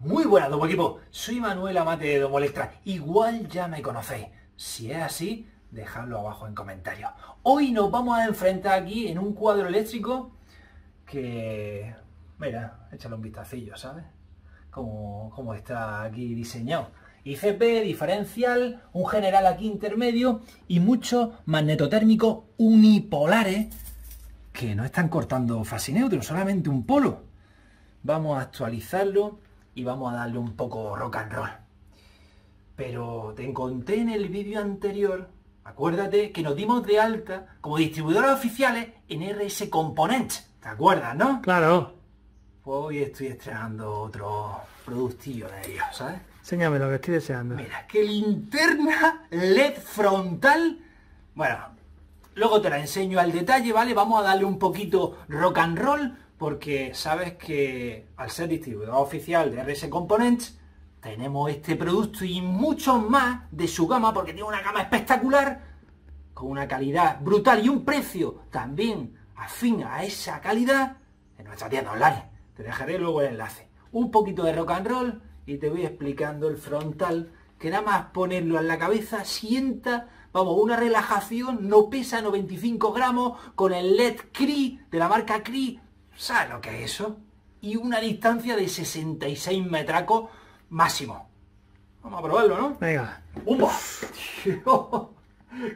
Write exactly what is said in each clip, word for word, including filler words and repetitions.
Muy buenas, Domo Equipo, soy Manuel Amate de Domo Electra. Igual ya me conocéis, si es así, dejadlo abajo en comentarios. Hoy nos vamos a enfrentar aquí en un cuadro eléctrico que, mira, échale un vistacillo, ¿sabes? Como, como está aquí diseñado. I C P, diferencial, un general aquí intermedio y muchos magnetotérmicos unipolares que no están cortando facineutro, solamente un polo. Vamos a actualizarlo y vamos a darle un poco rock and roll. Pero te conté en el vídeo anterior, acuérdate, que nos dimos de alta como distribuidores oficiales en R S Components. ¿Te acuerdas, no? Claro. Pues hoy estoy estrenando otro productillo de ellos, ¿sabes? Enséñame lo que estoy deseando. Mira, que linterna L E D frontal. Bueno, luego te la enseño al detalle, ¿vale? Vamos a darle un poquito rock and roll, porque sabes que al ser distribuidor oficial de R S Components tenemos este producto y muchos más de su gama, porque tiene una gama espectacular, con una calidad brutal y un precio también afín a esa calidad en nuestra tienda online. Te dejaré luego el enlace. Un poquito de rock and roll y te voy explicando el frontal, que nada más ponerlo en la cabeza sienta, vamos, una relajación. No pesa noventa y cinco gramos, con el L E D Cree de la marca Cree. ¿Sabes lo que es eso? Y una distancia de sesenta y seis metracos máximo. Vamos a probarlo, ¿no? Venga. ¡Oh!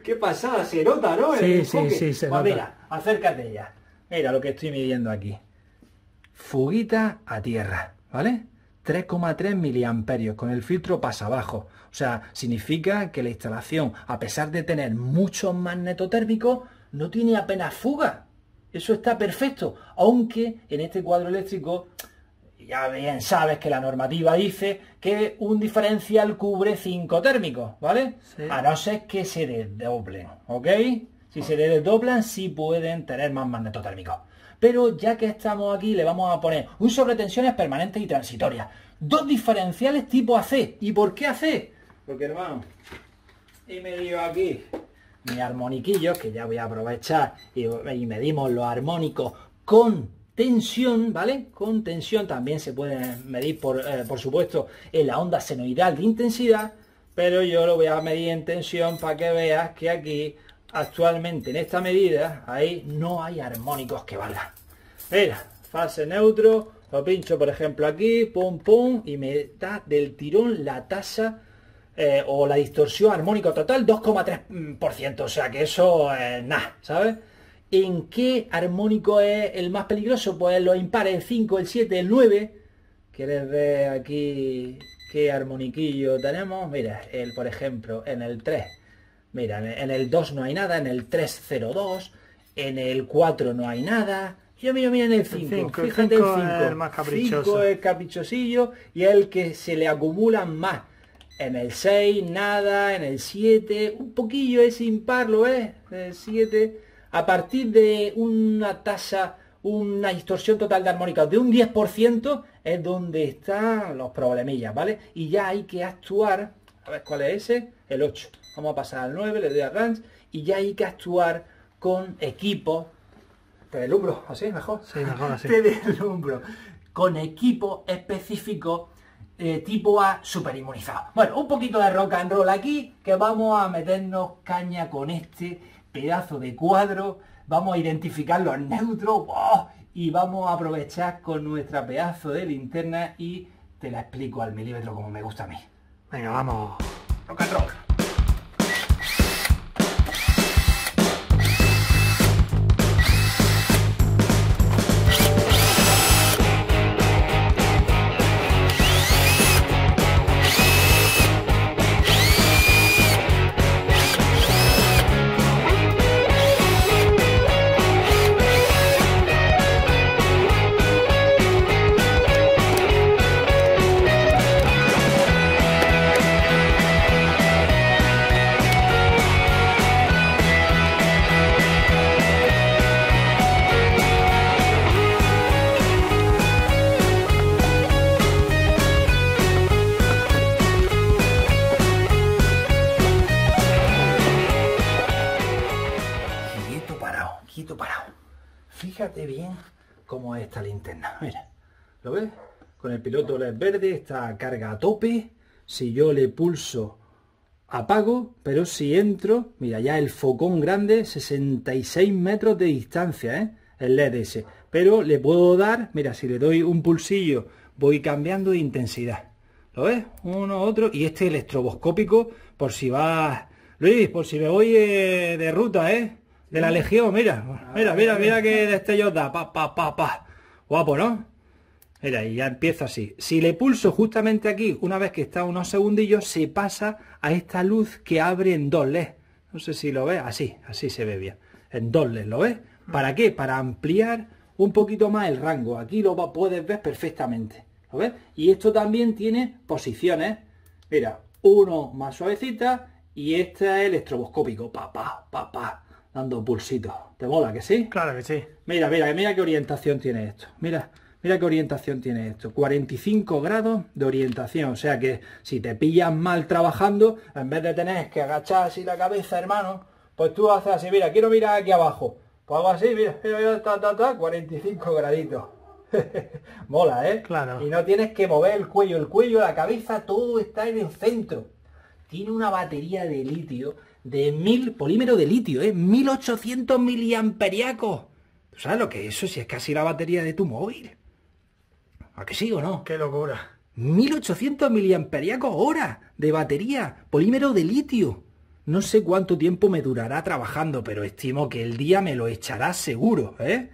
¡Qué pasada! Se nota, ¿no? Sí, sí, sí, se nota. Mira, acércate ya. Mira lo que estoy midiendo aquí. Fuguita a tierra, ¿vale? tres coma tres miliamperios con el filtro pasa abajo. O sea, significa que la instalación, a pesar de tener muchos magnetotérmicos, no tiene apenas fuga. Eso está perfecto, aunque en este cuadro eléctrico, ya bien sabes que la normativa dice que un diferencial cubre cinco térmicos, ¿vale? Sí. A no ser que se desdoblen, ¿ok? Si se desdoblan, sí pueden tener más magnetotérmicos. Pero ya que estamos aquí, le vamos a poner un sobretensiones permanentes y transitorias. Dos diferenciales tipo A C. ¿Y por qué A C? Porque, hermano, y me dio aquí mis armoniquillos, que ya voy a aprovechar, y, y medimos los armónicos con tensión, ¿vale? Con tensión también se pueden medir, por, eh, por supuesto, en la onda senoidal de intensidad, pero yo lo voy a medir en tensión para que veas que aquí, actualmente, en esta medida, ahí no hay armónicos que valgan. Mira, fase neutro, lo pincho, por ejemplo, aquí, pum, pum, y me da del tirón la tasa Eh, o la distorsión armónica total, dos coma tres por ciento, o sea que eso es eh, nada, ¿sabes? ¿En qué armónico es el más peligroso? Pues los impares, el cinco, el siete, el nueve. ¿Quieres ver aquí qué armoniquillo tenemos? Mira, el, por ejemplo, en el tres, mira, en el dos no hay nada, en el tres cero dos, en el cuatro no hay nada. Yo miro, mira, en el cinco, fíjate, el cinco es el más caprichoso, cinco es caprichosillo y el que se le acumulan más. En el seis, nada, en el siete, un poquillo es impar, ¿lo ves? El siete, a partir de una tasa, una distorsión total de armónicas de un diez por ciento, es donde están los problemillas, ¿vale? Y ya hay que actuar, a ver cuál es ese, el ocho. Vamos a pasar al nueve, le doy a Ranch, y ya hay que actuar con equipo. Te deslumbro, así mejor. Sí, mejor así. Te deslumbro. Con equipo específico. Eh, tipo A superinmunizado. Bueno, un poquito de rock and roll aquí, que vamos a meternos caña con este pedazo de cuadro. Vamos a identificar los neutros, ¡oh! Y vamos a aprovechar con nuestra pedazo de linterna y te la explico al milímetro como me gusta a mí. Venga, vamos. Rock and roll. Fíjate bien cómo es esta linterna, mira, ¿lo ves? con el piloto verde, está carga a tope. Si yo le pulso, apago, pero si entro, mira, ya el focón grande, sesenta y seis metros de distancia, ¿eh? El L E D ese. Pero le puedo dar, mira, si le doy un pulsillo, voy cambiando de intensidad. ¿Lo ves? Uno, otro. Y este el estroboscópico, por si va... Luis, por si me voy eh, de ruta, ¿eh? De la legión, mira. Mira, mira, mira qué destellos da. Pa, pa, pa, pa. Guapo, ¿no? Mira, y ya empieza así. Si le pulso justamente aquí, una vez que está unos segundillos, se pasa a esta luz que abre en dos L E D. No sé si lo ves. Así, así se ve bien. En dos L E D, ¿lo ves? ¿Para qué? Para ampliar un poquito más el rango. Aquí lo puedes ver perfectamente. ¿Lo ves? Y esto también tiene posiciones. Mira, uno más suavecita y este es el estroboscópico. Pa, pa, pa, pa. Dando pulsitos. ¿Te mola que sí? Claro que sí. Mira, mira, mira qué orientación tiene esto. Mira. Mira qué orientación tiene esto, cuarenta y cinco grados de orientación, o sea que si te pillas mal trabajando, en vez de tener que agachar así la cabeza, hermano, pues tú haces así, mira, quiero mirar aquí abajo, pues hago así, mira, mira, mira, ta, ta, ta, cuarenta y cinco graditos, mola, ¿eh? Claro. Y no tienes que mover el cuello, el cuello, la cabeza, todo está en el centro. Tiene una batería de litio, de mil, polímero de litio, ¿eh? mil ochocientos miliamperiacos, ¿tú sabes lo que es eso? Si es casi la batería de tu móvil. ¿A que sí o no? ¡Qué locura! mil ochocientos miliamperiacos hora de batería, polímero de litio. No sé cuánto tiempo me durará trabajando, pero estimo que el día me lo echará seguro, ¿eh?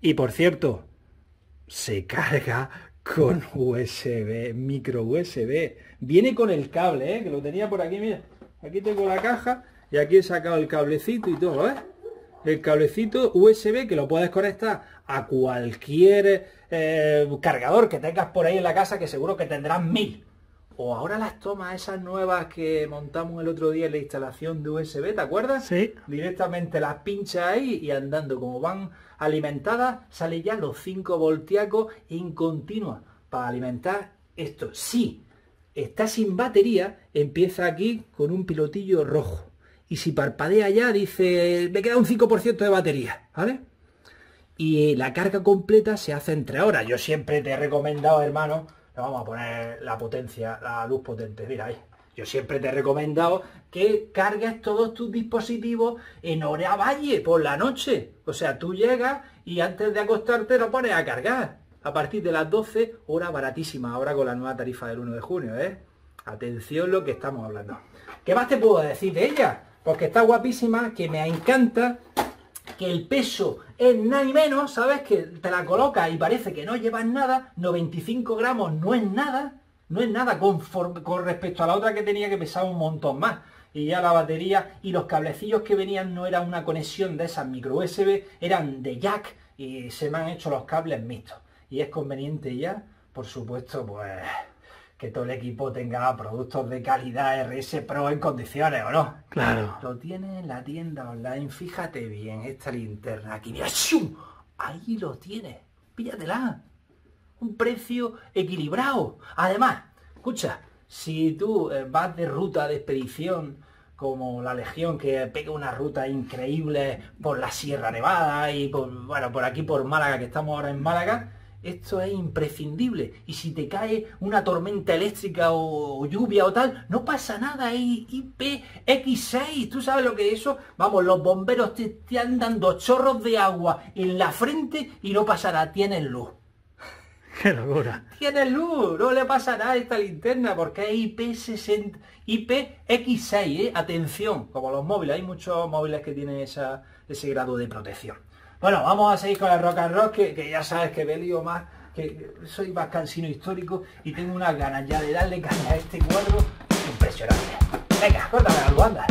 Y por cierto, se carga con U S B, micro U S B. Viene con el cable, ¿eh? Que lo tenía por aquí, mira. Aquí tengo la caja y aquí he sacado el cablecito y todo, ¿eh? El cablecito U S B que lo puedes conectar a cualquier eh, cargador que tengas por ahí en la casa, que seguro que tendrás mil. O ahora las tomas esas nuevas que montamos el otro día en la instalación de U S B, ¿te acuerdas? Sí. Directamente las pinchas ahí y andando, como van alimentadas, sale ya los cinco voltiacos en continua para alimentar esto. Si está sin batería, empieza aquí con un pilotillo rojo. Y si parpadea ya, dice, me queda un cinco por ciento de batería, ¿vale? Y la carga completa se hace en tres horas. Yo siempre te he recomendado, hermano, le vamos a poner la potencia, la luz potente, mira ahí. Yo siempre te he recomendado que cargues todos tus dispositivos en hora valle, por la noche. O sea, tú llegas y antes de acostarte lo pones a cargar. A partir de las doce, hora baratísima, ahora con la nueva tarifa del uno de junio, ¿eh? Atención lo que estamos hablando. ¿Qué más te puedo decir de ella? Porque está guapísima, que me encanta, que el peso es nada y menos, ¿sabes? Que te la colocas y parece que no llevas nada, noventa y cinco gramos no es nada, no es nada conforme, con respecto a la otra que tenía que pesar un montón más. Y ya la batería y los cablecillos que venían no era una conexión de esas micro U S B, eran de jack y se me han hecho los cables mixtos. Y es conveniente ya, por supuesto, pues... que todo el equipo tenga productos de calidad R S Pro en condiciones, ¿o no? Claro. Lo tiene en la tienda online, fíjate bien, esta linterna aquí, mira, ¡shum! Ahí lo tiene, píllatela. Un precio equilibrado. Además, escucha, si tú vas de ruta de expedición, como la Legión, que pega una ruta increíble por la Sierra Nevada y por, bueno, por aquí por Málaga, que estamos ahora en Málaga, esto es imprescindible. Y si te cae una tormenta eléctrica o, o lluvia o tal, no pasa nada. Hay I P X seis. ¿Tú sabes lo que es eso? Vamos, los bomberos te, te han dando chorros de agua en la frente y no pasará. Tienen luz. ¡Qué locura! Tienen luz. No le pasará a esta linterna porque es I P X seis. ¿eh? Atención. Como los móviles. Hay muchos móviles que tienen esa, ese grado de protección. Bueno, vamos a seguir con el rock and roll, que, que ya sabes que me lío más, que soy más cansino histórico y tengo unas ganas ya de darle caña a este cuadro impresionante. Venga, córtame algo, anda.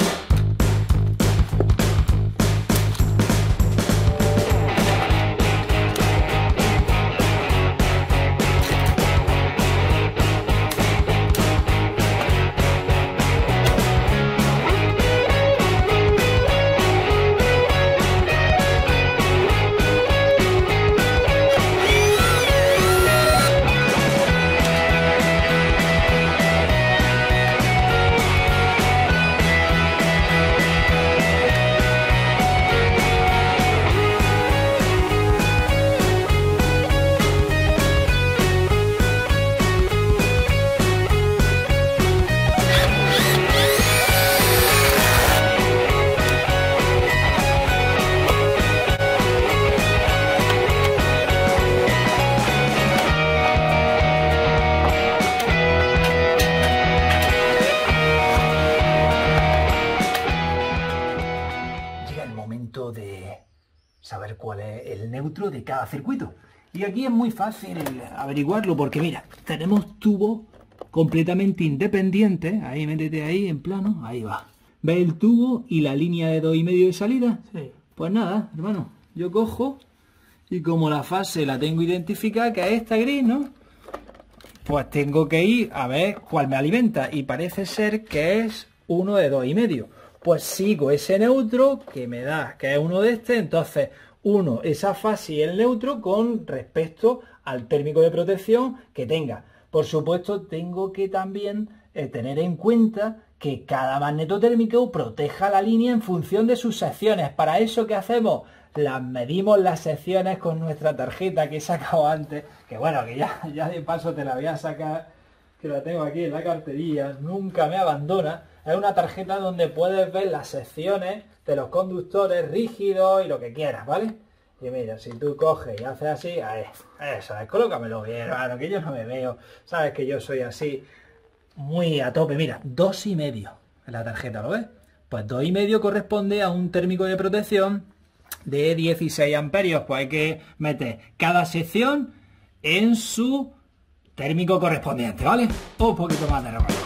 neutro de cada circuito. Y aquí es muy fácil averiguarlo porque mira, tenemos tubos completamente independientes. Ahí métete ahí en plano, ahí va. ¿Ves el tubo y la línea de dos y medio de salida? Sí. Pues nada, hermano, yo cojo y como la fase la tengo identificada, que es esta gris, ¿no? Pues tengo que ir a ver cuál me alimenta y parece ser que es uno de dos y medio. Pues sigo ese neutro que me da, que es uno de este, entonces uno esa fase y el neutro con respecto al térmico de protección que tenga. Por supuesto, tengo que también eh, tener en cuenta que cada magneto térmico proteja la línea en función de sus secciones. Para eso, ¿qué hacemos? Las medimos las secciones con nuestra tarjeta que he sacado antes, que bueno, que ya, ya de paso te la voy a sacar, que la tengo aquí en la carterilla, nunca me abandona. Es una tarjeta donde puedes ver las secciones de los conductores rígidos y lo que quieras, ¿vale? Y mira, si tú coges y haces así, ahí, eso, colócamelo bien, hermano, que yo no me veo, sabes que yo soy así, muy a tope. Mira, dos y medio en la tarjeta, ¿lo ves? Pues dos y medio corresponde a un térmico de protección de dieciséis amperios. Pues hay que meter cada sección en su térmico correspondiente, ¿vale? Un poquito más de recuerdo.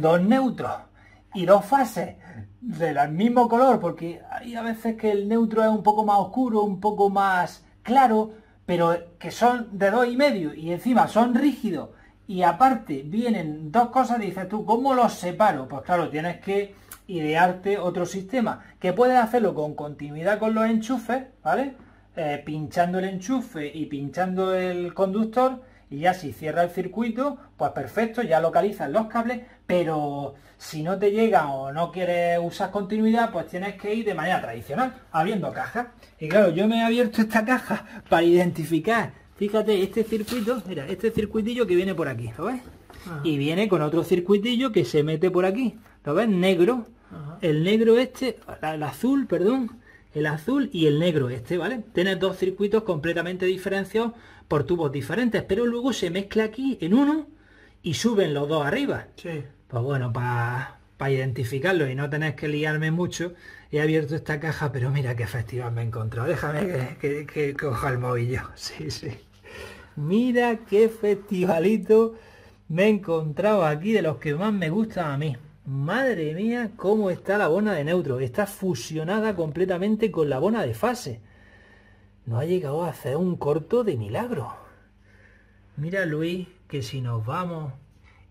Dos neutros y dos fases del mismo color, porque hay a veces que el neutro es un poco más oscuro, un poco más claro, pero que son de dos y medio y encima son rígidos y aparte vienen dos cosas, dices tú, ¿cómo los separo? Pues claro, tienes que idearte otro sistema, que puedes hacerlo con continuidad con los enchufes, ¿vale? Eh, pinchando el enchufe y pinchando el conductor. Y ya si cierra el circuito, pues perfecto, ya localizas los cables, pero si no te llegan o no quieres usar continuidad, pues tienes que ir de manera tradicional, abriendo cajas. Y claro, yo me he abierto esta caja para identificar, fíjate, este circuito, mira, este circuitillo que viene por aquí, ¿lo ves? Ajá. Y viene con otro circuitillo que se mete por aquí, ¿lo ves? Negro. Ajá. El negro este, el azul, perdón, el azul y el negro este, ¿vale? Tienes dos circuitos completamente diferenciados por tubos diferentes, pero luego se mezcla aquí en uno y suben los dos arriba. Sí. Pues bueno, para pa identificarlo y no tener que liarme mucho, he abierto esta caja, pero mira qué festival me he encontrado. Déjame que, que, que coja el móvil yo. Sí, sí. Mira qué festivalito me he encontrado aquí, de los que más me gustan a mí. Madre mía, cómo está la bona de neutro. Está fusionada completamente con la bona de fase. No ha llegado a hacer un corto de milagro. Mira, Luis, que si nos vamos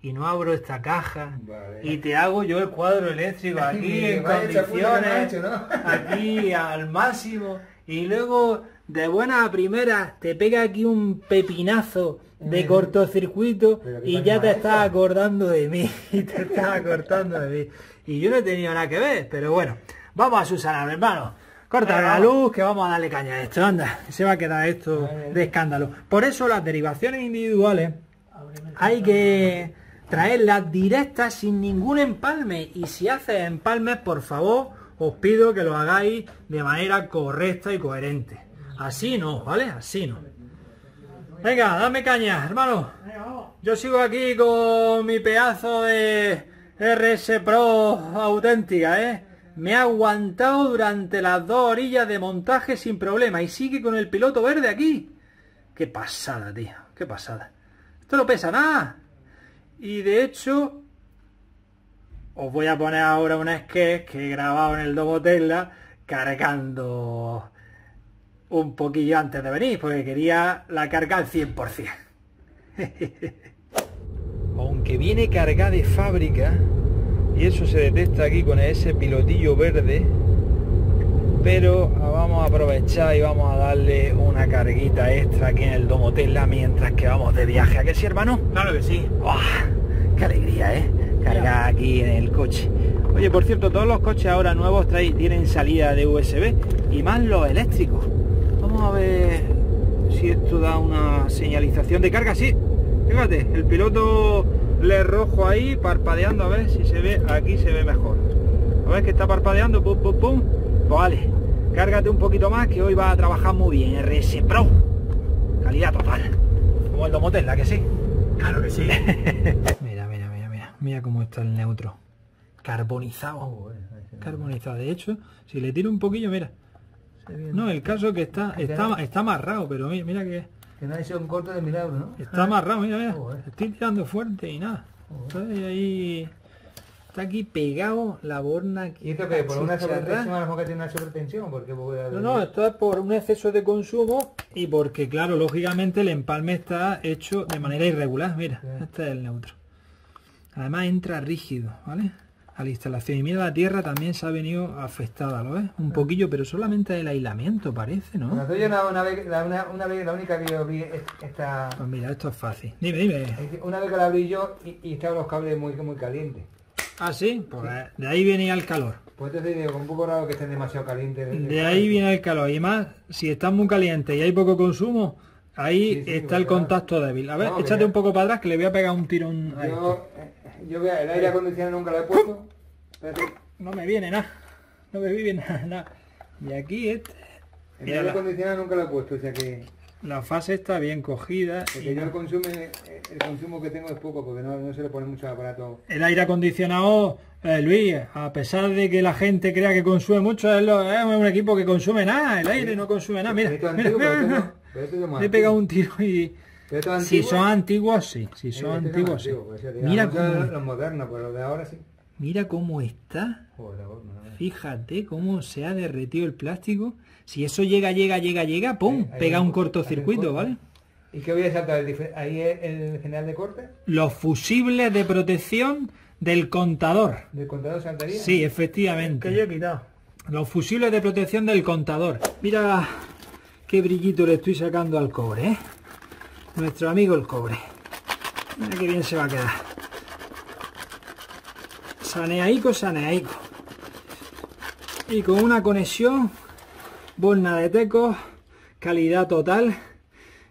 y no abro esta caja, vale, y te hago yo el cuadro eléctrico aquí en condiciones, hecho, ¿no? Aquí al máximo, y luego de buena a primera te pega aquí un pepinazo de cortocircuito y ya te estás acordando de mí y te estás acordando de mí y yo no he tenido nada que ver, pero bueno, vamos a subsanar, hermano. Corta la luz, que vamos a darle caña a esto, anda, se va a quedar esto de escándalo. Por eso las derivaciones individuales hay que traerlas directas sin ningún empalme, y si haces empalmes, por favor, os pido que lo hagáis de manera correcta y coherente. Así no, ¿vale? Así no. Venga, dame caña, hermano. Yo sigo aquí con mi pedazo de R S Pro auténtica, ¿eh? Me ha aguantado durante las dos orillas de montaje sin problema. Y sigue con el piloto verde aquí. Qué pasada, tío. Qué pasada. Esto no pesa nada. Y de hecho... Os voy a poner ahora un sketch que he grabado en el Domotela cargando un poquillo antes de venir, porque quería la carga al cien por cien. Aunque viene cargada de fábrica, y eso se detecta aquí con ese pilotillo verde, pero vamos a aprovechar y vamos a darle una carguita extra aquí en el Domotela mientras que vamos de viaje. ¿A que sí, hermano? Claro que sí. ¡Oh, qué alegría, eh! Cargar aquí en el coche. Oye, por cierto, todos los coches ahora nuevos traen, tienen salida de U S B, y más los eléctricos. Vamos a ver si esto da una señalización de carga. Sí, fíjate, el piloto le rojo ahí, parpadeando, a ver si se ve, aquí se ve mejor. A ver que está parpadeando, pum, pum, pum. Vale, cárgate un poquito más que hoy va a trabajar muy bien. R S Pro, calidad total. Como el Domotela, que sí. Claro que sí. Mira, mira, mira, mira. Mira cómo está el neutro. Carbonizado. Oh, bueno, carbonizado. De hecho, si le tiro un poquillo, mira. No, el caso que está, está, está amarrado, pero mira, mira que. Que no ha sido un corte de milagro, ¿no? Está amarrado, mira, mira. Oh, eh. Estoy tirando fuerte y nada. Oh, eh. Ahí. Está aquí pegado la borna. Aquí. ¿Y esto que por una sobretensión, a lo mejor que tiene una sobretensión? Porque no, no, esto es por un exceso de consumo y porque, claro, lógicamente el empalme está hecho de manera irregular. Mira, sí. Este es el neutro. Además entra rígido, ¿vale? A la instalación. Y mira, la tierra también se ha venido afectada, ¿lo ves? Un sí. poquillo, pero solamente el aislamiento parece, ¿no? Bueno, yo una, una, vez, la, una, una vez, la única que yo vi es esta... Pues mira, esto es fácil. Dime, dime. Una vez que la abrí yo y, y estaban los cables muy, muy calientes. Ah, sí, pues sí. De ahí viene el calor. Pues te digo, un poco raro que estén demasiado calientes. De, de, de ahí calor. Viene el calor. Y más, si están muy calientes y hay poco consumo, ahí sí, sí, está el contacto claro. débil. A ver, no, échate un poco para atrás que le voy a pegar un tirón. Yo, a esto. Yo voy a, el aire acondicionado nunca lo he puesto. Espérate. No me viene nada. No me viene nada. Na. Y aquí este. El mira, aire acondicionado nunca lo he puesto, o sea que. La fase está bien cogida. Porque y yo el consumo, el consumo que tengo es poco, porque no, no se le pone mucho aparato. El aire acondicionado, eh, Luis, a pesar de que la gente crea que consume mucho, es, lo, es un equipo que consume nada, el aire sí. no consume nada. Mira, mira, antiguo, mira, mira. No, le he pegado un tiro y... Si son antiguos, sí. Si son este antiguos, sí. Antiguo, pues, o sea, mira cómo... Los modernos, pero los de ahora sí. Mira cómo está. Joder, fíjate cómo se ha derretido el plástico. Si eso llega, llega, llega, llega, ¡pum! Ahí, ahí pega un cortocircuito, ¿vale? ¿Y qué voy a saltar? ¿Ahí es el general de corte? Los fusibles de protección del contador. ¿Del contador saltaría? Sí, efectivamente. Que yo he quitado. Los fusibles de protección del contador. Mira qué brillito le estoy sacando al cobre, ¿eh? Nuestro amigo el cobre. Mira qué bien se va a quedar. Saneaico, saneaico. Y con una conexión, borna de Tekox, calidad total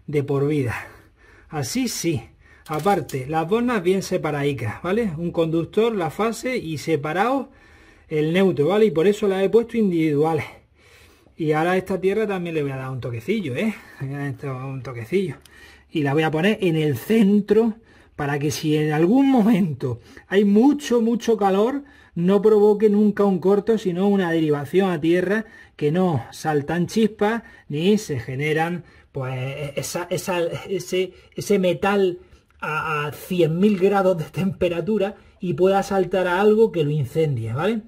de por vida. Así sí. Aparte, las bornas bien separaditas, ¿vale? Un conductor, la fase y separado el neutro, ¿vale? Y por eso las he puesto individuales. Y ahora a esta tierra también le voy a dar un toquecillo, ¿eh? Un toquecillo. Y la voy a poner en el centro, para que si en algún momento hay mucho, mucho calor, no provoque nunca un corto, sino una derivación a tierra, que no saltan chispas, ni se generan pues esa, esa, ese, ese metal a, a cien mil grados de temperatura, y pueda saltar a algo que lo incendie, ¿vale?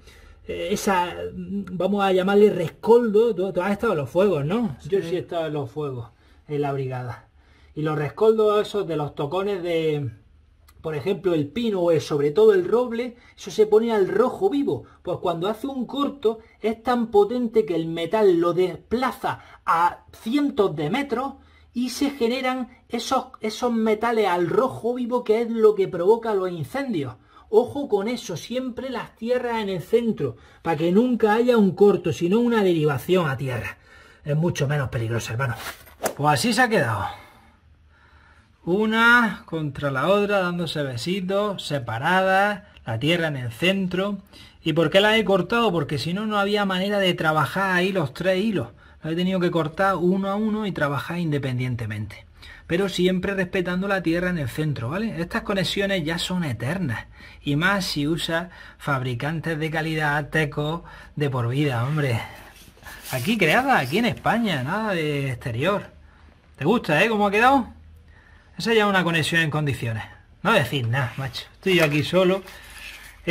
Esa, vamos a llamarle rescoldo. Tú, tú has estado en los fuegos, ¿no? Sí. Yo sí he estado en los fuegos, en la brigada. Y los rescoldos esos de los tocones de, por ejemplo, el pino o sobre todo el roble, eso se pone al rojo vivo. Pues cuando hace un corto es tan potente que el metal lo desplaza a cientos de metros y se generan esos, esos metales al rojo vivo, que es lo que provoca los incendios. Ojo con eso, siempre las tierras en el centro, para que nunca haya un corto, sino una derivación a tierra. Es mucho menos peligroso, hermano. Pues así se ha quedado. Una contra la otra, dándose besitos, separadas, la tierra en el centro. ¿Y por qué la he cortado? Porque si no, no había manera de trabajar ahí los tres hilos. Los he tenido que cortar uno a uno y trabajar independientemente. Pero siempre respetando la tierra en el centro, ¿vale? Estas conexiones ya son eternas. Y más si usa fabricantes de calidad, Tekox, de por vida, hombre. Aquí creada, aquí en España, nada de exterior. ¿Te gusta, eh? ¿Cómo ha quedado? Esa ya es una conexión en condiciones. No decir nada, macho. Estoy yo aquí solo.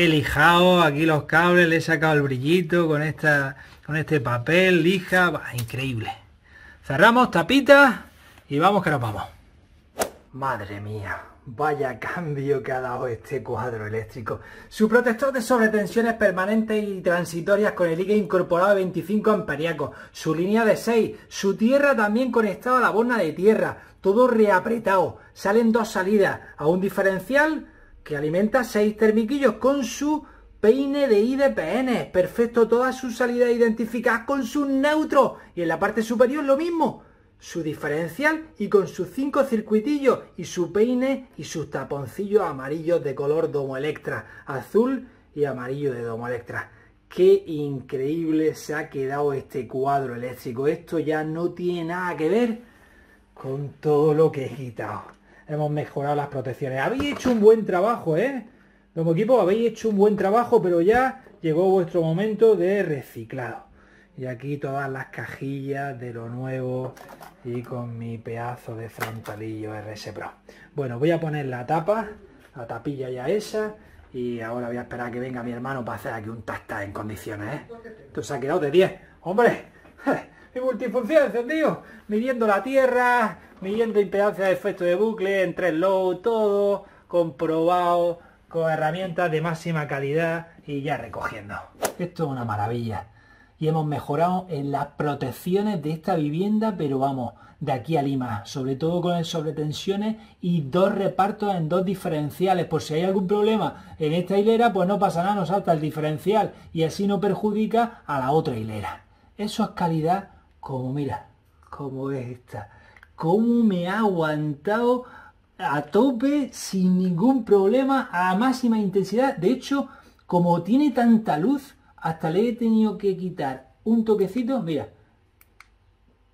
he lijado aquí los cables, le he sacado el brillito con esta, con este papel, lija, bah, increíble. Cerramos, tapita y vamos que nos vamos. Madre mía, vaya cambio que ha dado este cuadro eléctrico. Su protector de sobretensiones permanentes y transitorias con el I G incorporado de veinticinco amperiacos, su línea de seis, su tierra también conectada a la borna de tierra, todo reapretado, salen dos salidas a un diferencial que alimenta seis termiquillos con su peine de I D P N, perfecto, todas sus salidas identificadas con sus neutros, y en la parte superior lo mismo, su diferencial y con sus cinco circuitillos y su peine y sus taponcillos amarillos de color Domo Electra, azul y amarillo de Domo Electra. Qué increíble se ha quedado este cuadro eléctrico, esto ya no tiene nada que ver con todo lo que he quitado. Hemos mejorado las protecciones, habéis hecho un buen trabajo, ¿eh? Como equipo habéis hecho un buen trabajo, pero ya llegó vuestro momento de reciclado. Y aquí todas las cajillas de lo nuevo y con mi pedazo de frontalillo R S Pro. Bueno, voy a poner la tapa, la tapilla ya esa, y ahora voy a esperar a que venga mi hermano para hacer aquí un tac-tac en condiciones, ¿eh? Esto se ha quedado de diez. ¡Hombre! Mi multifunción encendido, midiendo la tierra, midiendo impedancia de efecto de bucle, en tres low, todo comprobado, con herramientas de máxima calidad y ya recogiendo. Esto es una maravilla. Y hemos mejorado en las protecciones de esta vivienda, pero vamos, de aquí a Lima, sobre todo con el sobretensiones y dos repartos en dos diferenciales. Por si hay algún problema en esta hilera, pues no pasa nada, nos salta el diferencial y así no perjudica a la otra hilera. Eso es calidad, como mira, como es esta. Cómo me ha aguantado a tope, sin ningún problema, a máxima intensidad. De hecho, como tiene tanta luz, hasta le he tenido que quitar un toquecito, mira,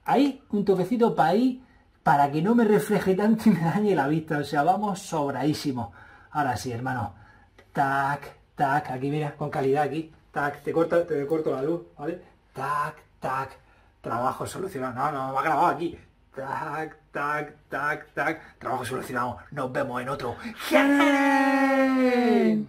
ahí, un toquecito para ahí, para que no me refleje tanto y me dañe la vista. O sea, vamos sobradísimo. Ahora sí, hermano, tac, tac, aquí mira, con calidad aquí, tac, te corto, te corto la luz, ¿vale? Tac, tac, trabajo solucionado, no, no, me ha grabado aquí. Tac, tac, tac, tac. Trabajo solucionado. Nos vemos en otro. ¡Gen!